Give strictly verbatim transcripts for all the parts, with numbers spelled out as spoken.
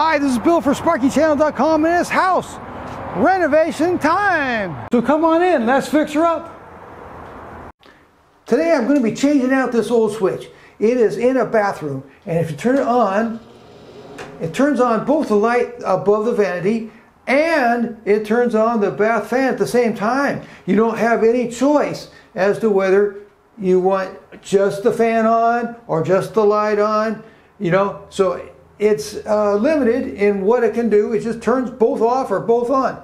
Hi, this is Bill for Sparky Channel dot com, and it's house renovation time. So come on in, let's fix her up. Today I'm going to be changing out this old switch. It is in a bathroom, and if you turn it on, it turns on both the light above the vanity and it turns on the bath fan at the same time. You don't have any choice as to whether you want just the fan on or just the light on, you know. So it's uh, limited in what it can do. It just turns both off or both on.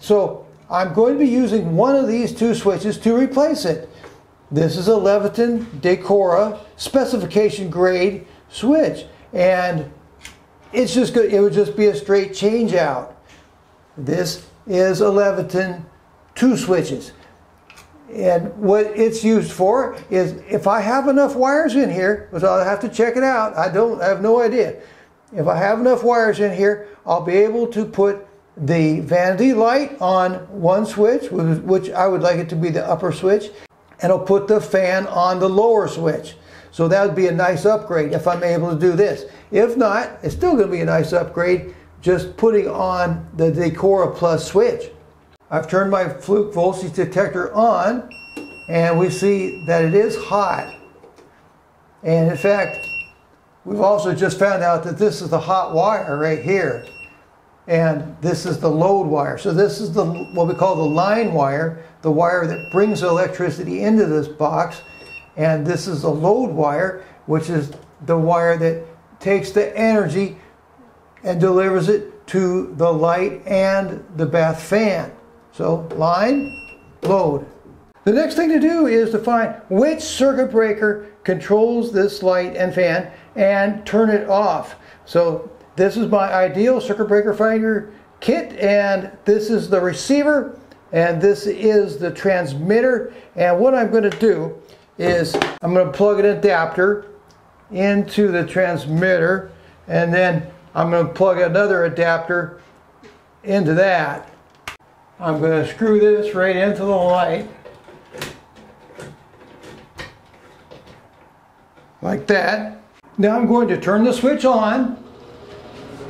So I'm going to be using one of these two switches to replace it. This is a Leviton Decora specification grade switch, and it's just good. It would just be a straight change out. This is a Leviton two switches, and what it's used for is if I have enough wires in here, which I'll have to check it out. I don't I have no idea. If I have enough wires in here, I'll be able to put the vanity light on one switch, which I would like it to be the upper switch, and I'll put the fan on the lower switch. So that would be a nice upgrade if I'm able to do this. If not, it's still going to be a nice upgrade just putting on the Decora Plus switch. I've turned my Fluke voltage detector on, and we see that it is hot. And in fact, we've also just found out that this is the hot wire right here, and this is the load wire. So this is the what we call the line wire, the wire that brings electricity into this box, and this is the load wire, which is the wire that takes the energy and delivers it to the light and the bath fan. So line, load. The next thing to do is to find which circuit breaker controls this light and fan and turn it off. So this is my ideal circuit breaker finder kit, and this is the receiver and this is the transmitter. And what I'm going to do is I'm going to plug an adapter into the transmitter, and then I'm going to plug another adapter into that. I'm going to screw this right into the light like that. Now I'm going to turn the switch on,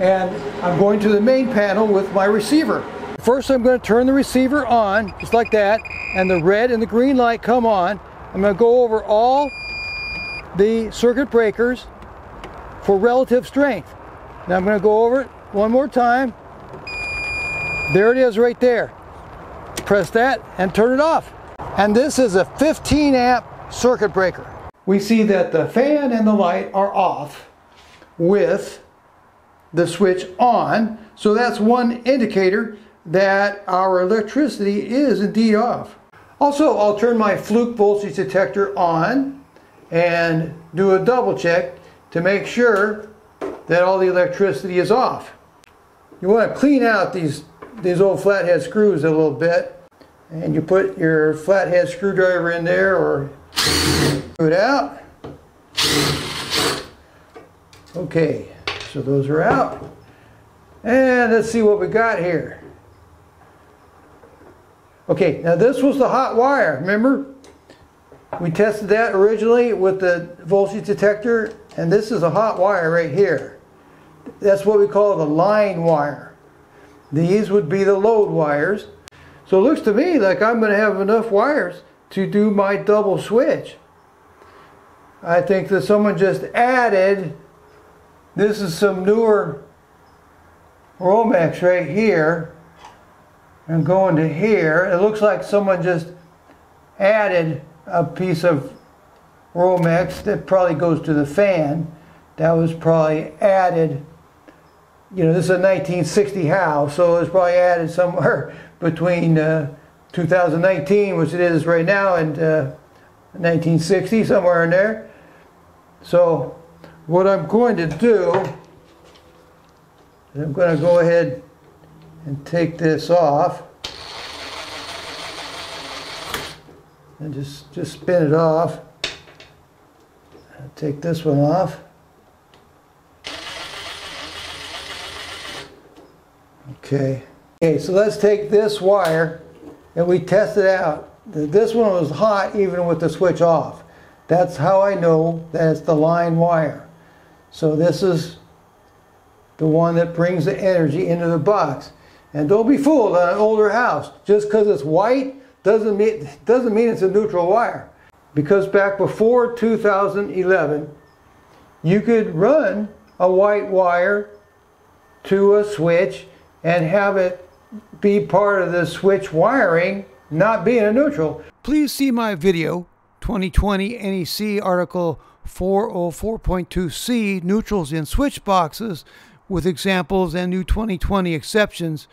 and I'm going to the main panel with my receiver. First I'm going to turn the receiver on just like that, and the red and the green light come on. I'm going to go over all the circuit breakers for relative strength. Now I'm going to go over it one more time. There it is right there. Press that and turn it off. And this is a fifteen amp circuit breaker. We see that the fan and the light are off with the switch on. So that's one indicator that our electricity is indeed off. Also, I'll turn my Fluke voltage detector on and do a double check to make sure that all the electricity is off. You want to clean out these, these old flathead screws a little bit, and you put your flathead screwdriver in there or screw it out. Okay, so those are out. And let's see what we got here. Okay, now this was the hot wire, remember? We tested that originally with the voltage detector, and this is a hot wire right here. That's what we call the line wire. These would be the load wires. So it looks to me like I'm going to have enough wires to do my double switch. I think that someone just added, this is some newer Romex right here. I'm going to here. It looks like someone just added a piece of Romex that probably goes to the fan. That was probably added, you know, this is a nineteen sixty house, so it was probably added somewhere between uh, two thousand nineteen, which it is right now, and uh, nineteen sixty, somewhere in there. So what I'm going to do is I'm going to go ahead and take this off and just just spin it off. Take this one off. Okay. Okay, so let's take this wire and we test it out. This one was hot even with the switch off. That's how I know that it's the line wire. So this is the one that brings the energy into the box. And don't be fooled on an older house. Just because it's white doesn't mean, doesn't mean it's a neutral wire. Because back before two thousand eleven, you could run a white wire to a switch and have it be part of the switch wiring not being a neutral. Please see my video, twenty twenty N E C article four oh four point two C, neutrals in switch boxes, with examples and new twenty twenty exceptions,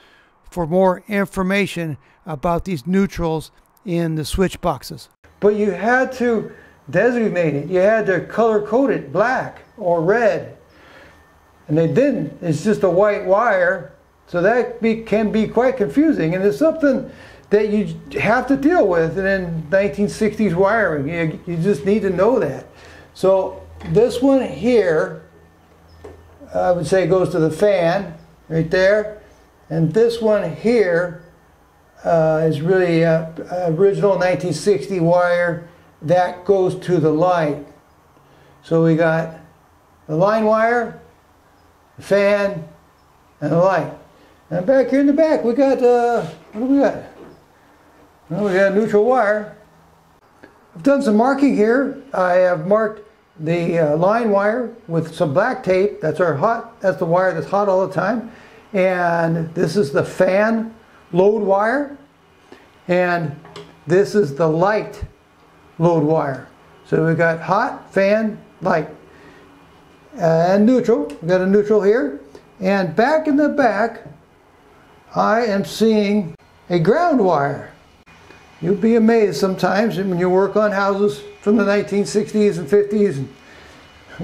for more information about these neutrals in the switch boxes. But you had to designate it. You had to color code it black or red. And they didn't. It's just a white wire. So that be, can be quite confusing. And it's something that you have to deal with in nineteen sixties wiring. You, you just need to know that. So this one here, I would say, goes to the fan right there. And this one here uh, is really a, a original nineteen sixty wire that goes to the light. So we got the line wire, the fan, and the light. And back here in the back, we got, uh, what do we got? Well, we got a neutral wire. I've done some marking here. I have marked the uh, line wire with some black tape. That's our hot, that's the wire that's hot all the time. And this is the fan load wire. And this is the light load wire. So we've got hot, fan, light, and neutral. We've got a neutral here. And back in the back, I am seeing a ground wire. You'll be amazed sometimes when you work on houses from the nineteen sixties and fifties and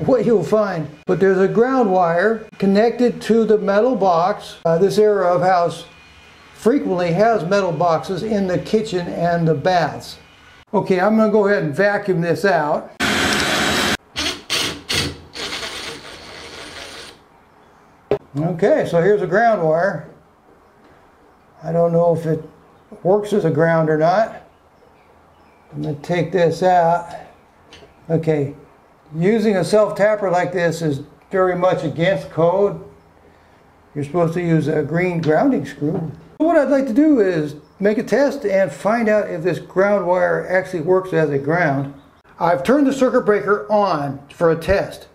what you'll find. But there's a ground wire connected to the metal box. Uh, this era of house frequently has metal boxes in the kitchen and the baths. Okay, I'm going to go ahead and vacuum this out. Okay, so here's a ground wire. I don't know if it works as a ground or not. I'm going to take this out. Okay, using a self-tapper like this is very much against code. You're supposed to use a green grounding screw. What I'd like to do is make a test and find out if this ground wire actually works as a ground. I've turned the circuit breaker on for a test,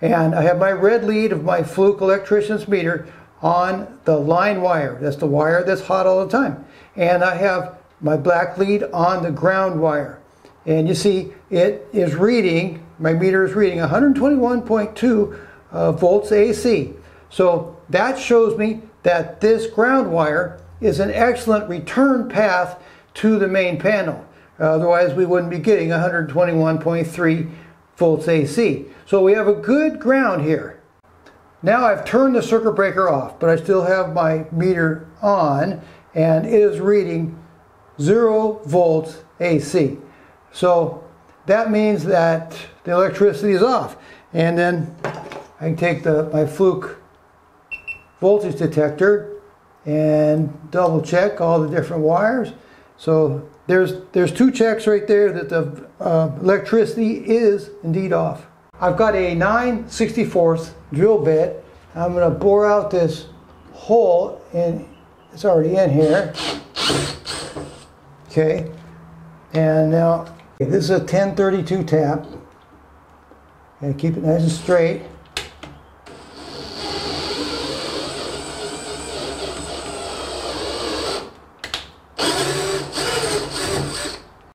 and I have my red lead of my Fluke electrician's meter on the line wire. That's the wire that's hot all the time. And I have my black lead on the ground wire. And you see it is reading, my meter is reading one twenty-one point two uh, volts A C. So that shows me that this ground wire is an excellent return path to the main panel. Uh, otherwise we wouldn't be getting one twenty-one point three volts A C. So we have a good ground here. Now I've turned the circuit breaker off, but I still have my meter on, and it is reading zero volts A C. So that means that the electricity is off. And then I can take the, my Fluke voltage detector and double check all the different wires. So there's, there's two checks right there that the uh, electricity is indeed off. I've got a nine sixty-fourths drill bit. I'm going to bore out this hole, and it's already in here. Okay, and now okay, this is a ten thirty-two tap. Okay, keep it nice and straight.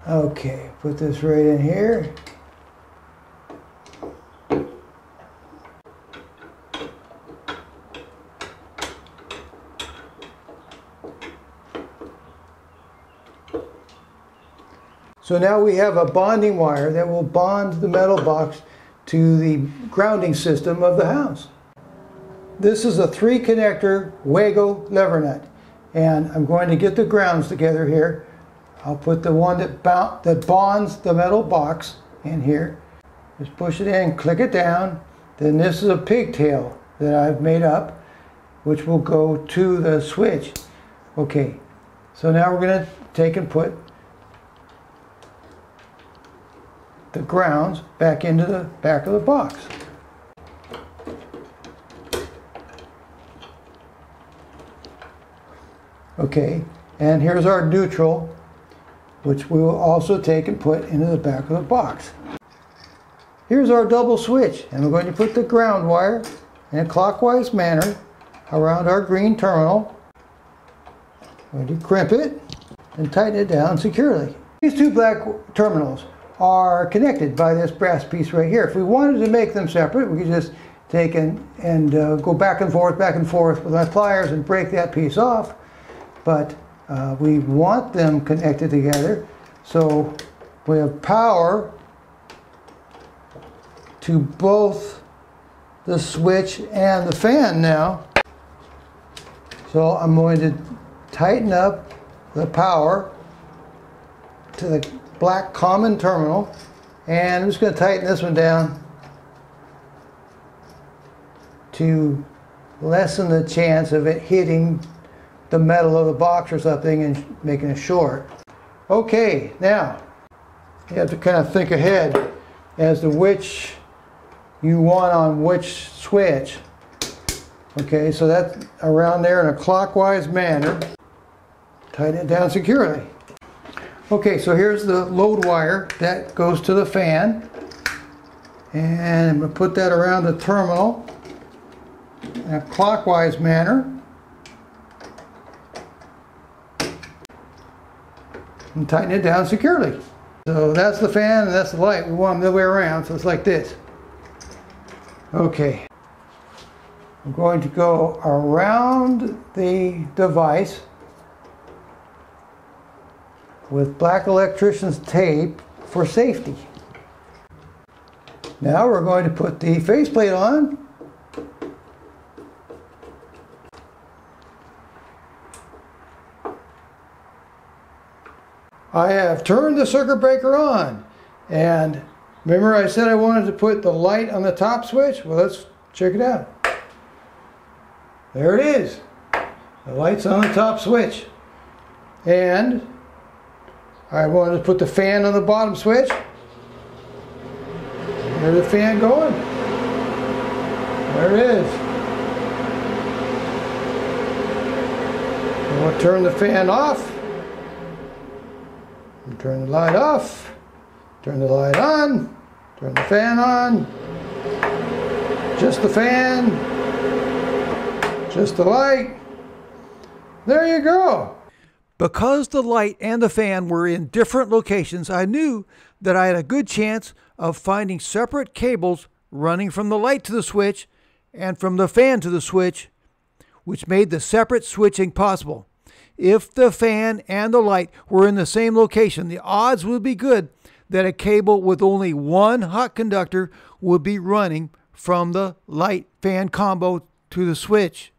Okay, put this right in here. So now we have a bonding wire that will bond the metal box to the grounding system of the house. This is a three connector Wago lever nut, and I'm going to get the grounds together here. I'll put the one that, bound, that bonds the metal box in here. Just push it in, click it down. Then this is a pigtail that I've made up, which will go to the switch. Okay, so now we're going to take and put the grounds back into the back of the box. Okay, and here's our neutral, which we will also take and put into the back of the box. Here's our double switch, and we're going to put the ground wire in a clockwise manner around our green terminal. We're going to crimp it and tighten it down securely. These two black terminals are connected by this brass piece right here. If we wanted to make them separate, we could just take and, and uh, go back and forth, back and forth with our pliers and break that piece off. But uh, we want them connected together, so we have power to both the switch and the fan now. So I'm going to tighten up the power to the black common terminal, and I'm just going to tighten this one down to lessen the chance of it hitting the metal of the box or something and making it short. Okay, now you have to kind of think ahead as to which you want on which switch. Okay, so that's around there in a clockwise manner. Tighten it down securely. Okay, so here's the load wire that goes to the fan, and I'm going to put that around the terminal in a clockwise manner and tighten it down securely. So that's the fan and that's the light. We want them the other way around, so it's like this. Okay, I'm going to go around the device with black electrician's tape for safety. Now we're going to put the faceplate on. I have turned the circuit breaker on, and remember I said I wanted to put the light on the top switch? Well, let's check it out. There it is. The light's on the top switch, and I wanted to put the fan on the bottom switch. There's the fan going. There it is. And we'll turn the fan off. And turn the light off. Turn the light on. Turn the fan on. Just the fan. Just the light. There you go. Because the light and the fan were in different locations, I knew that I had a good chance of finding separate cables running from the light to the switch and from the fan to the switch, which made the separate switching possible. If the fan and the light were in the same location, the odds would be good that a cable with only one hot conductor would be running from the light-fan combo to the switch.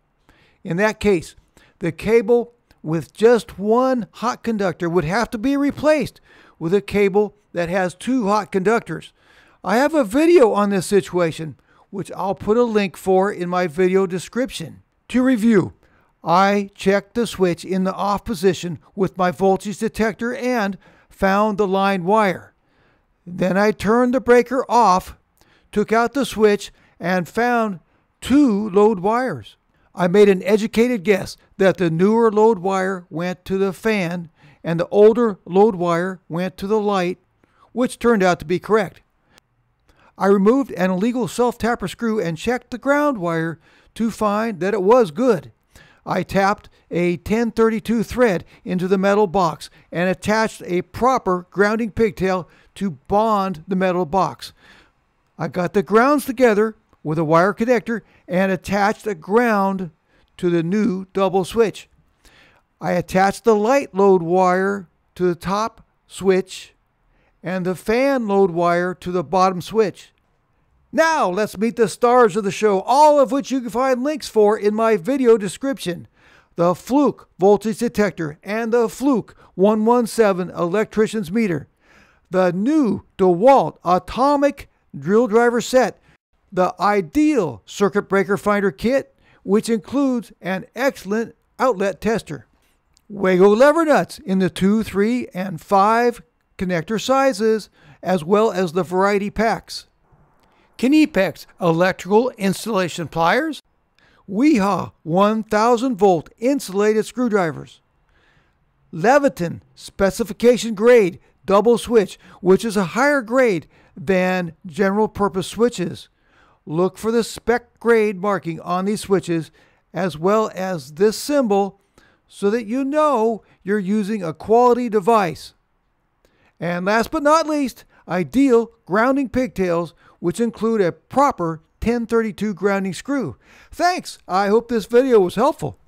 In that case, the cable with just one hot conductor would have to be replaced with a cable that has two hot conductors. I have a video on this situation, which I'll put a link for in my video description. To review, I checked the switch in the off position with my voltage detector and found the line wire. Then I turned the breaker off, took out the switch, and found two load wires. I made an educated guess that the newer load wire went to the fan and the older load wire went to the light, which turned out to be correct. I removed an illegal self-tapper screw and checked the ground wire to find that it was good. I tapped a ten thirty-two thread into the metal box and attached a proper grounding pigtail to bond the metal box. I got the grounds together with a wire connector and attached a ground to the new double switch. I attached the light load wire to the top switch and the fan load wire to the bottom switch. Now let's meet the stars of the show, all of which you can find links for in my video description. The Fluke voltage detector and the Fluke one one seven electrician's meter. The new DeWalt atomic drill driver set. The ideal circuit breaker finder kit, which includes an excellent outlet tester. Wago lever nuts in the two, three, and five connector sizes, as well as the variety packs. Kinepex electrical installation pliers. Wiha one thousand volt insulated screwdrivers. Leviton specification grade double switch, which is a higher grade than general purpose switches. Look for the spec grade marking on these switches as well as this symbol so that you know you're using a quality device. And last but not least, ideal grounding pigtails, which include a proper ten thirty-two grounding screw. Thanks! I hope this video was helpful.